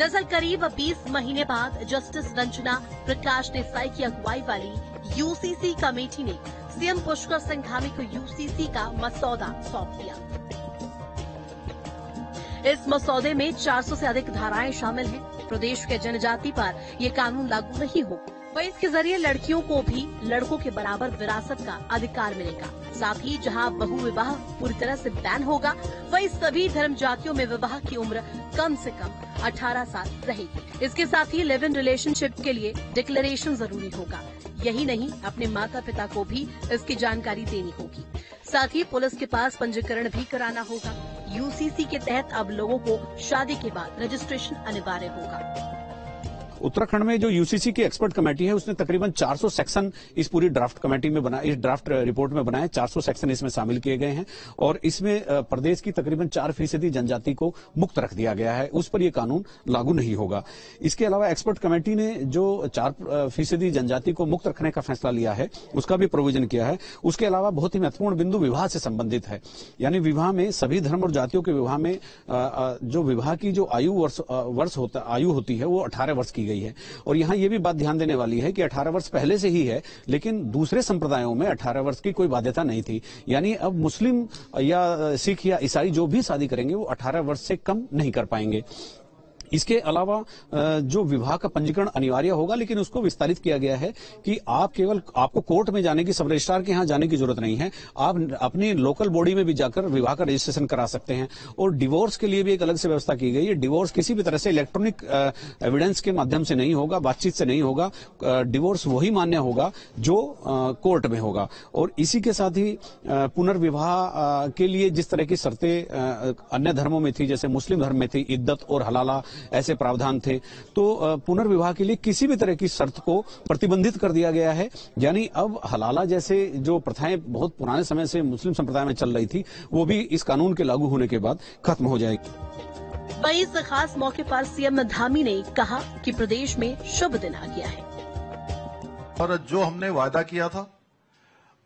दरअसल करीब 20 महीने बाद जस्टिस रंजना प्रकाश देसाई की अगुवाई वाली यूसीसी कमेटी ने सीएम पुष्कर सिंह धामी को यूसीसी का मसौदा सौंप दिया। इस मसौदे में 400 से अधिक धाराएं शामिल हैं। प्रदेश के जनजाति पर ये कानून लागू नहीं हो, वही इसके जरिए लड़कियों को भी लड़कों के बराबर विरासत का अधिकार मिलेगा। साथ ही जहां बहु विवाह पूरी तरह से बैन होगा, वही सभी धर्म जातियों में विवाह की उम्र कम से कम 18 साल रहेगी। इसके साथ ही लिव इन रिलेशनशिप के लिए डिक्लेरेशन जरूरी होगा। यही नहीं, अपने माता पिता को भी इसकी जानकारी देनी होगी। साथ ही पुलिस के पास पंजीकरण भी कराना होगा। यूसीसी के तहत अब लोगों को शादी के बाद रजिस्ट्रेशन अनिवार्य होगा। उत्तराखंड में जो यूसीसी की एक्सपर्ट कमेटी है उसने तकरीबन 400 सेक्शन इस पूरी ड्राफ्ट कमेटी में बना, इस ड्राफ्ट रिपोर्ट में बनाए। 400 सेक्शन इसमें शामिल किए गए हैं और इसमें प्रदेश की तकरीबन 4% जनजाति को मुक्त रख दिया गया है। उस पर यह कानून लागू नहीं होगा। इसके अलावा एक्सपर्ट कमेटी ने जो 4% जनजाति को मुक्त रखने का फैसला लिया है उसका भी प्रोविजन किया है। उसके अलावा बहुत ही महत्वपूर्ण बिंदु विवाह से संबंधित है, यानी विवाह में सभी धर्म और जातियों के विवाह में जो विवाह की जो आयु होती है वो 18 वर्ष की है। और यहाँ ये भी बात ध्यान देने वाली है कि 18 वर्ष पहले से ही है, लेकिन दूसरे संप्रदायों में 18 वर्ष की कोई बाध्यता नहीं थी। यानी अब मुस्लिम या सिख या ईसाई जो भी शादी करेंगे वो 18 वर्ष से कम नहीं कर पाएंगे। इसके अलावा जो विवाह का पंजीकरण अनिवार्य होगा, लेकिन उसको विस्तारित किया गया है कि आप केवल आपको कोर्ट में जाने की, सब रजिस्ट्रार के यहाँ जाने की जरूरत नहीं है। आप अपनी लोकल बॉडी में भी जाकर विवाह का रजिस्ट्रेशन करा सकते हैं। और डिवोर्स के लिए भी एक अलग से व्यवस्था की गई है। डिवोर्स किसी भी तरह से इलेक्ट्रॉनिक एविडेंस के माध्यम से नहीं होगा, बातचीत से नहीं होगा। डिवोर्स वही मान्य होगा जो कोर्ट में होगा। और इसी के साथ ही पुनर्विवाह के लिए जिस तरह की शर्तें अन्य धर्मों में थी, जैसे मुस्लिम धर्म में थी इद्दत और हलाला, ऐसे प्रावधान थे, तो पुनर्विवाह के लिए किसी भी तरह की शर्त को प्रतिबंधित कर दिया गया है। यानी अब हलाला जैसे जो प्रथाएं बहुत पुराने समय से मुस्लिम संप्रदाय में चल रही थी वो भी इस कानून के लागू होने के बाद खत्म हो जाएगी। वहीं इस खास मौके पर सीएम धामी ने कहा कि प्रदेश में शुभ दिन आ गया है और जो हमने वायदा किया था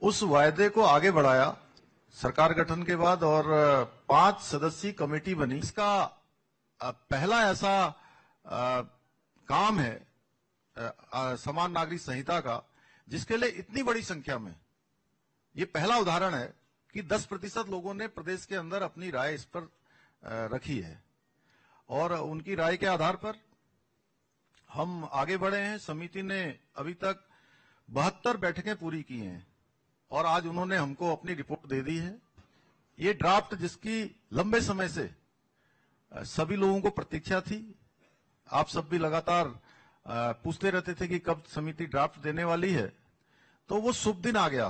उस वायदे को आगे बढ़ाया सरकार गठन के बाद और 5 सदस्यीय कमेटी बनी। इसका पहला ऐसा काम है समान नागरिक संहिता का, जिसके लिए इतनी बड़ी संख्या में, ये पहला उदाहरण है कि 10% लोगों ने प्रदेश के अंदर अपनी राय इस पर रखी है और उनकी राय के आधार पर हम आगे बढ़े हैं। समिति ने अभी तक 72 बैठकें पूरी की हैं और आज उन्होंने हमको अपनी रिपोर्ट दे दी है। ये ड्राफ्ट जिसकी लंबे समय से सभी लोगों को प्रतीक्षा थी, आप सब भी लगातार पूछते रहते थे कि कब समिति ड्राफ्ट देने वाली है, तो वो शुभ दिन आ गया।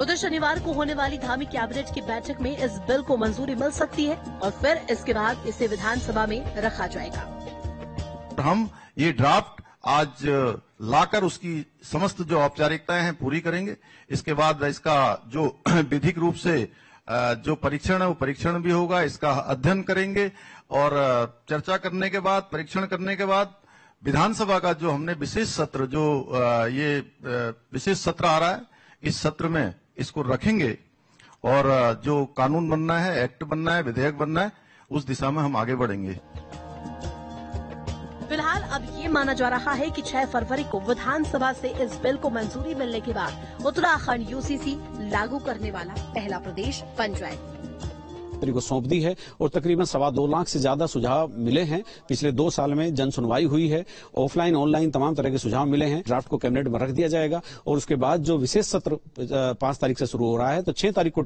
उधर शनिवार को होने वाली धामी कैबिनेट की बैठक में इस बिल को मंजूरी मिल सकती है और फिर इसके बाद इसे विधानसभा में रखा जाएगा। हम ये ड्राफ्ट आज लाकर उसकी समस्त जो औपचारिकताएं हैं पूरी करेंगे। इसके बाद इसका जो विधिक रूप से जो परीक्षण है वो परीक्षण भी होगा, इसका अध्ययन करेंगे और चर्चा करने के बाद, परीक्षण करने के बाद विधानसभा का जो हमने विशेष सत्र, जो ये विशेष सत्र आ रहा है, इस सत्र में इसको रखेंगे और जो कानून बनना है, एक्ट बनना है, विधेयक बनना है, उस दिशा में हम आगे बढ़ेंगे। फिलहाल अब ये माना जा रहा है कि 6 फरवरी को विधानसभा से इस बिल को मंजूरी मिलने के बाद उत्तराखंड यूसीसी लागू करने वाला पहला प्रदेश बन जाएगा। को सौंप दी है और तकरीबन 2.25 लाख से ज्यादा सुझाव मिले हैं। पिछले 2 साल में जन सुनवाई हुई है, ऑफलाइन ऑनलाइन तमाम तरह के सुझाव मिले हैं। ड्राफ्ट को कैबिनेट में रख दिया जाएगा और उसके बाद जो विशेष सत्र 5 तारीख से शुरू हो रहा है, तो 6 तारीख को